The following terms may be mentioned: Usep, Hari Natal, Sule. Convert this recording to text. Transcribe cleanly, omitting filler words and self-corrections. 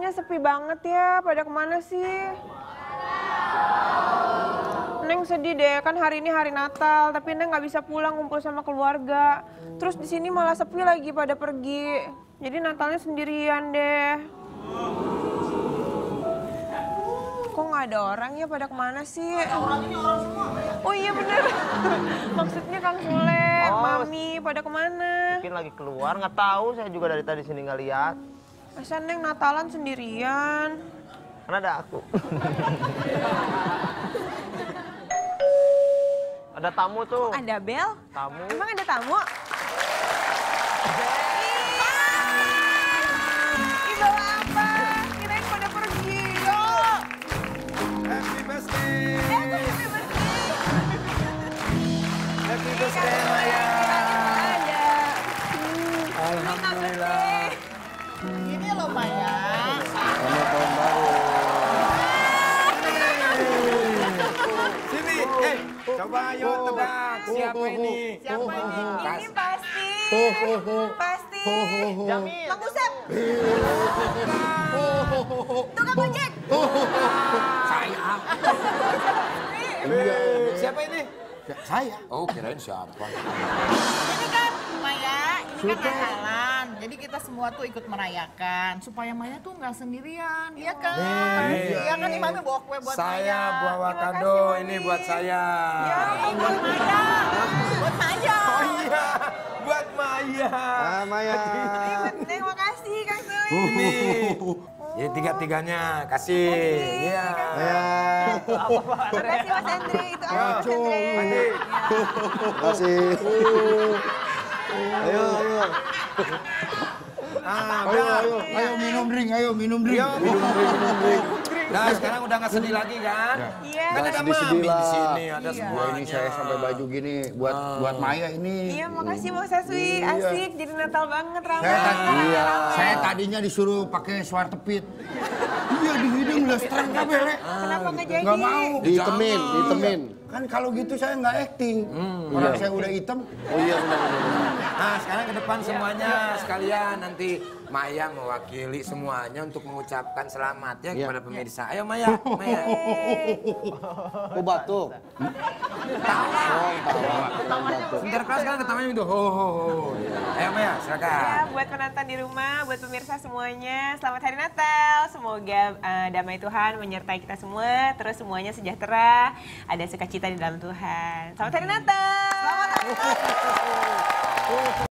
Kayaknya sepi banget ya, pada kemana sih? Neng sedih deh, kan hari ini hari Natal, tapi Neng nggak bisa pulang kumpul sama keluarga. Terus di sini malah sepi lagi pada pergi, jadi Natalnya sendirian deh. Kok nggak ada orang ya, pada kemana sih? Oh iya bener, maksudnya Kang Sule, Mami, pada kemana? Mungkin lagi keluar, nggak tahu, saya juga dari tadi sini nggak lihat. Masa Neng Natalan sendirian? Karena ada aku. Ada tamu tuh. Ada bel? Tamu. Emang ada tamu? Ih, bawa apa? Kirain pada pergi. Yuk! Happy birthday! Happy birthday! Happy birthday, Maya! Alhamdulillah. Ini loh, Maya. Selamat tahun baru. Sini, coba ayo tebak siapa ini? Siapa ini? Ini pasti. Pasti. Jamil. Bang Usep. Tukang ojek. Saya. Siapa ini? Saya. Oh, kirain siapa? Ini kan Maya, ini kan Natalan. Jadi kita semua tuh ikut merayakan supaya Maya tuh nggak sendirian, ya kan? Iya kan, Mami bawa kue buat Maya. Saya bawa kado ini buat saya. Ya, buat Maya. Buat Maya. Oh iya, buat Maya. Maya. Terima kasih, Kang Sule. Ini tiga-tiganya, kasih. Iya. Terima kasih Mas Hendri, itu Mas Hendri. Terima kasih. Ayo, ayo. Ayo minum drink, ayo minum drink. Nah, sekarang udah nggak sedih lagi kan? Iya. Kan ada Mami di sini, ada semua. Ini saya sampai baju gini buat Maya ini. Iya, makasih Bang Saswi, asik, jadi Natal banget ramai. Iya. Saya tadinya disuruh pakai suar tepit. Iya, di hidung udah streng kabeh. Kenapa nggak jadi? Nggak mau. Ditemin. Kan kalau gitu saya nggak acting, orang saya udah hitam. Oh iya benar. Nah sekarang ke depan semuanya sekalian nanti Maya mewakili semuanya untuk mengucapkan selamat ya kepada pemirsa. Ayo Maya, Maya. Kok batuk? Tawa. Sebentar kelas kan ketawanya itu. Ayo Maya silakan. Ya buat penonton di rumah, buat pemirsa semuanya, selamat hari Natal. Semoga damai Tuhan menyertai kita semua, terus semuanya sejahtera, ada sukacita di dalam Tuhan. Selamat hari Natal. Selamat hari Natal.